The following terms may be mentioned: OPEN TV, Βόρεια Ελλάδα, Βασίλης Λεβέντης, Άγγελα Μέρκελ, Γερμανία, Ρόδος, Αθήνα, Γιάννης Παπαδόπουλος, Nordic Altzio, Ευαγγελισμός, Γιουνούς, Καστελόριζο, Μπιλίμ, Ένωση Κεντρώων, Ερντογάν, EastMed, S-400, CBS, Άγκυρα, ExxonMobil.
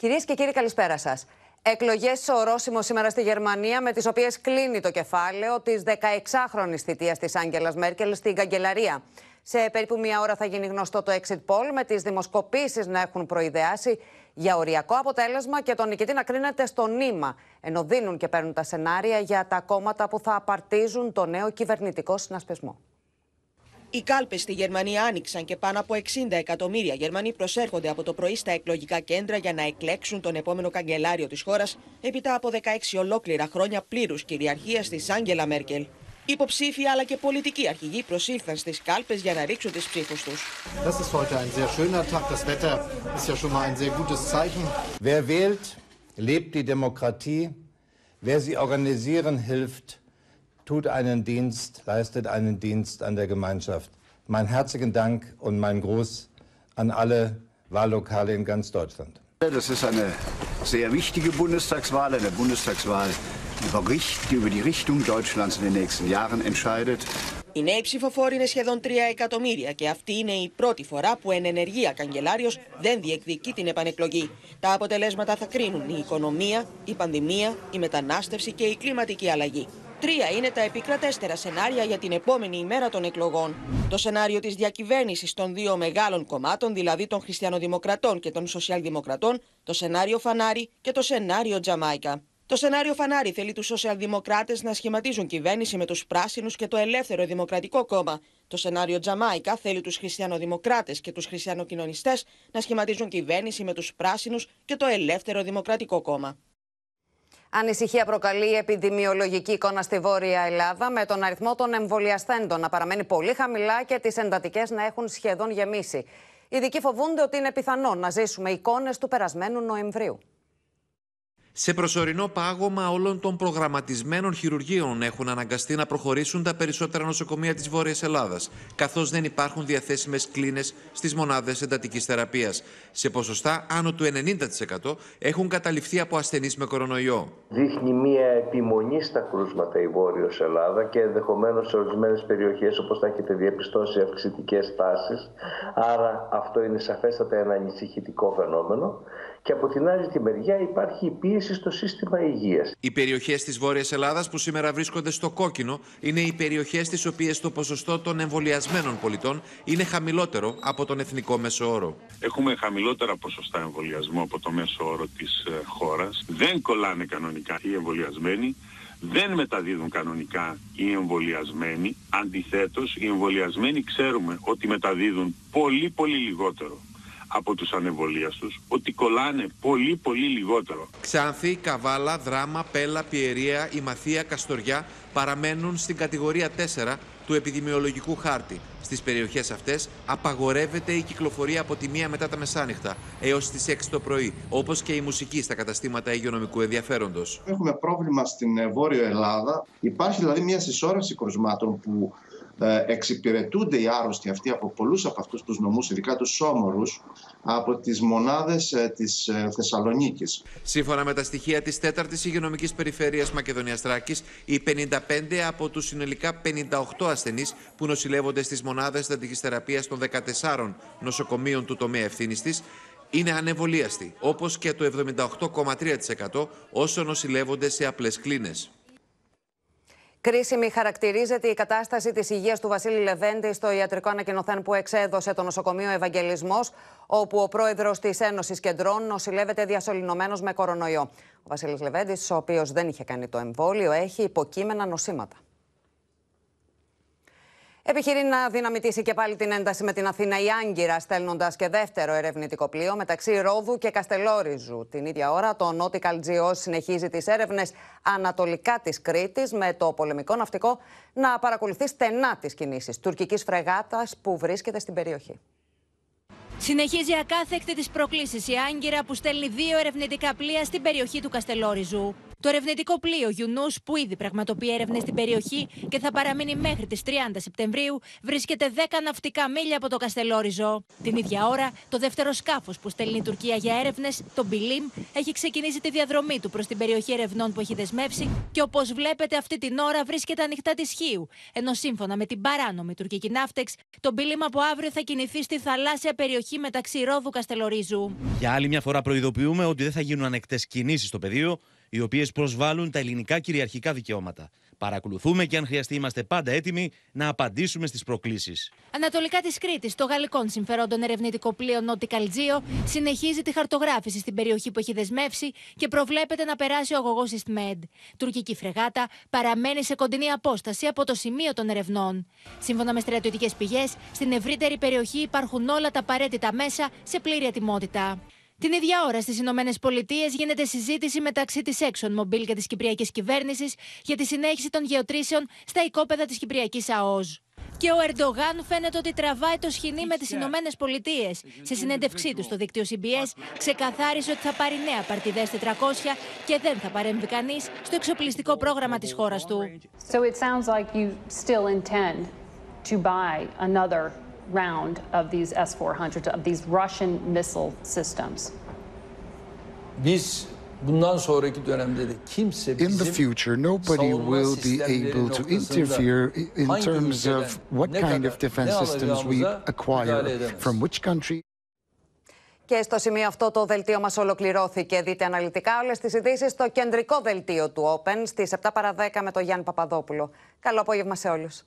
Κυρίες και κύριοι, καλησπέρα σας. Εκλογές σε ορόσημο σήμερα στη Γερμανία, με τις οποίες κλείνει το κεφάλαιο της 16χρονης θητείας της Άγγελας Μέρκελ στην Καγκελαρία. Σε περίπου μία ώρα θα γίνει γνωστό το exit poll, με τις δημοσκοπήσεις να έχουν προειδεάσει για οριακό αποτέλεσμα και τον νικητή να κρίνεται στο νήμα, ενώ δίνουν και παίρνουν τα σενάρια για τα κόμματα που θα απαρτίζουν το νέο κυβερνητικό συνασπισμό. Οι κάλπες στη Γερμανία άνοιξαν και πάνω από 60 εκατομμύρια Γερμανοί προσέρχονται από το πρωί στα εκλογικά κέντρα για να εκλέξουν τον επόμενο καγκελάριο της χώρας, έπειτα από 16 ολόκληρα χρόνια πλήρους κυριαρχίας της Άγγελα Μέρκελ. Υποψήφοι αλλά και πολιτικοί αρχηγοί προσήλθαν στις κάλπες για να ρίξουν τις ψήφους τους. Wer wählt, lebt die Demokratie. Wer sie organisieren, hilft. Tut einen Dienst, leistet einen Dienst an der Gemeinschaft. Mein herzlichen Dank und mein Gruß an alle Wahllokale in ganz Deutschland. Das ist eine sehr wichtige Bundestagswahl, eine Bundestagswahl die über die Richtung Deutschlands in den nächsten Jahren entscheidet. Οι νέοι ψηφοφόροι είναι σχεδόν 3 εκατομμύρια και αυτή είναι η πρώτη φορά που εν ενεργεία καγκελάριος δεν διεκδικεί την επανεκλογή. Τα αποτελέσματα θα κρίνουν η οικονομία, η πανδημία, η μετανάστευση και η κλιματική αλλαγή. Τρία είναι τα επικρατέστερα σενάρια για την επόμενη ημέρα των εκλογών. Το σενάριο της διακυβέρνησης των δύο μεγάλων κομμάτων, δηλαδή των Χριστιανοδημοκρατών και των Σοσιαλδημοκρατών, το σενάριο Φανάρι και το σενάριο Τζαμάικα. Το σενάριο Φανάρι θέλει τους Σοσιαλδημοκράτες να σχηματίζουν κυβέρνηση με τους Πράσινους και το Ελεύθερο Δημοκρατικό Κόμμα. Το σενάριο Τζαμάικα θέλει τους Χριστιανοδημοκράτες και τους Χριστιανοκοινωνιστές να σχηματίζουν κυβέρνηση με τους Πράσινους και το Ελεύθερο Δημοκρατικό Κόμμα. Ανησυχία προκαλεί η επιδημιολογική εικόνα στη Βόρεια Ελλάδα, με τον αριθμό των εμβολιασθέντων να παραμένει πολύ χαμηλά και τις εντατικές να έχουν σχεδόν γεμίσει. Οι ειδικοί φοβούνται ότι είναι πιθανό να ζήσουμε εικόνες του περασμένου Νοεμβρίου. Σε προσωρινό πάγωμα όλων των προγραμματισμένων χειρουργείων έχουν αναγκαστεί να προχωρήσουν τα περισσότερα νοσοκομεία της Βόρειας Ελλάδας, καθώς δεν υπάρχουν διαθέσιμες κλίνες στις μονάδες εντατικής θεραπείας. Σε ποσοστά άνω του 90% έχουν καταληφθεί από ασθενείς με κορονοϊό. Δείχνει μία επιμονή στα κρούσματα η Βόρειος Ελλάδα και ενδεχομένως σε ορισμένες περιοχές, όπως θα έχετε διαπιστώσει, αυξητικές τάσεις. Άρα αυτό είναι σαφέστατα ένα ανησυχητικό φαινόμενο. Και από την άλλη τη μεριά υπάρχει η πίεση στο σύστημα υγείας. Οι περιοχές της Βόρειας Ελλάδας που σήμερα βρίσκονται στο κόκκινο είναι οι περιοχές στις οποίες το ποσοστό των εμβολιασμένων πολιτών είναι χαμηλότερο από τον εθνικό μέσο όρο. Έχουμε χαμηλότερα ποσοστά εμβολιασμού από το μέσο όρο της χώρας. Δεν κολλάνε κανονικά οι εμβολιασμένοι. Δεν μεταδίδουν κανονικά οι εμβολιασμένοι. Αντιθέτως, οι εμβολιασμένοι ξέρουμε ότι μεταδίδουν πολύ λιγότερο από τους ανεμβολίαστους, ότι κολλάνε πολύ λιγότερο. Ξάνθη, Καβάλα, Δράμα, Πέλα, Πιερία, Ημαθία, Καστοριά παραμένουν στην κατηγορία 4 του επιδημιολογικού χάρτη. Στις περιοχές αυτές απαγορεύεται η κυκλοφορία από τη 1 μετά τα μεσάνυχτα έως τις 6 το πρωί, όπως και η μουσική στα καταστήματα υγειονομικού ενδιαφέροντος. Έχουμε πρόβλημα στην Βόρειο Ελλάδα. Υπάρχει δηλαδή μια συσσόρευση κρουσμάτων που εξυπηρετούνται οι άρρωστοι αυτοί από πολλούς από αυτούς τους νομούς, ειδικά τους σόμορους, από τις μονάδες της Θεσσαλονίκης. Σύμφωνα με τα στοιχεία της 4ης Υγειονομικής Περιφέρειας Μακεδονίας Θράκης, οι 55 από τους συνολικά 58 ασθενείς που νοσηλεύονται στις μονάδες εντατικής θεραπείας των 14 νοσοκομείων του τομέα ευθύνης της είναι ανεμβολίαστοι, όπως και το 78,3% όσο νοσηλεύονται σε απλές κλίνες. Κρίσιμη χαρακτηρίζεται η κατάσταση της υγείας του Βασίλη Λεβέντη στο ιατρικό ανακοινωθέν που εξέδωσε το νοσοκομείο Ευαγγελισμός, όπου ο πρόεδρος της Ένωσης Κεντρώων νοσηλεύεται διασωληνωμένος με κορονοϊό. Ο Βασίλης Λεβέντης, ο οποίος δεν είχε κάνει το εμβόλιο, έχει υποκείμενα νοσήματα. Επιχειρεί να δυναμητήσει και πάλι την ένταση με την Αθήνα η Άγκυρα, στέλνοντας και δεύτερο ερευνητικό πλοίο μεταξύ Ρόδου και Καστελόριζου. Την ίδια ώρα, το Nordic Altzio συνεχίζει τις έρευνες ανατολικά της Κρήτης, με το πολεμικό ναυτικό να παρακολουθεί στενά τις κινήσεις τουρκικής φρεγάτας που βρίσκεται στην περιοχή. Συνεχίζει ακάθεκτη τις προκλήσεις η Άγκυρα, που στέλνει δύο ερευνητικά πλοία στην περιοχή του Καστελόριζου. Το ερευνητικό πλοίο Γιουνούς, που ήδη πραγματοποιεί έρευνες στην περιοχή και θα παραμείνει μέχρι τις 30 Σεπτεμβρίου, βρίσκεται 10 ναυτικά μίλια από το Καστελόριζο. Την ίδια ώρα, το δεύτερο σκάφος που στέλνει η Τουρκία για έρευνες, το Μπιλίμ, έχει ξεκινήσει τη διαδρομή του προς την περιοχή ερευνών που έχει δεσμεύσει και, όπως βλέπετε, αυτή την ώρα βρίσκεται ανοιχτά της Χίου. Ενώ σύμφωνα με την παράνομη τουρκική ναύτεξ, το Μπιλίμ από αύριο θα κινηθεί στη θαλάσσια περιοχή μεταξύ Ρόδου Καστελορίζου. Για άλλη μια φορά προειδοποιούμε ότι δεν θα γίνουν ανεκτές κινήσεις στο πεδίο, οι οποίες προσβάλλουν τα ελληνικά κυριαρχικά δικαιώματα. Παρακολουθούμε και αν χρειαστεί είμαστε πάντα έτοιμοι να απαντήσουμε στις προκλήσεις. Ανατολικά της Κρήτης, το γαλλικών συμφερόντων ερευνητικό πλοίο Nordic Altzio συνεχίζει τη χαρτογράφηση στην περιοχή που έχει δεσμεύσει και προβλέπεται να περάσει ο αγωγός EastMed. Τουρκική φρεγάτα παραμένει σε κοντινή απόσταση από το σημείο των ερευνών. Σύμφωνα με στρατιωτικές πηγές, στην ευρύτερη περιοχή υπάρχουν όλα τα απαραίτητα μέσα σε πλήρη ετοιμότητα. Την ίδια ώρα στις Ηνωμένες Πολιτείες γίνεται συζήτηση μεταξύ της ExxonMobil και της κυπριακής κυβέρνησης για τη συνέχιση των γεωτρήσεων στα οικόπεδα της κυπριακής ΑΟΖ. Και ο Ερντογάν φαίνεται ότι τραβάει το σχοινί με τις Ηνωμένες Πολιτείες. Σε συνέντευξή του στο δίκτυο CBS, ξεκαθάρισε ότι θα πάρει νέα παρτιδές 400 και δεν θα παρέμβει κανείς στο εξοπλιστικό πρόγραμμα της χώρας του. So it sounds like you still intend to buy another round of these S-400, of these Russian missile systems. In the future, nobody will be able to interfere in terms of what kind of defense systems we acquire from which country. Και στο σημείο αυτό το δελτίο μας ολοκληρώθηκε. Δείτε αναλυτικά όλες τις ειδήσεις στο κεντρικό δελτίο του Open στις 7 παρα 10 με τον Γιάννη Παπαδόπουλο. Καλό απόγευμα σε όλους.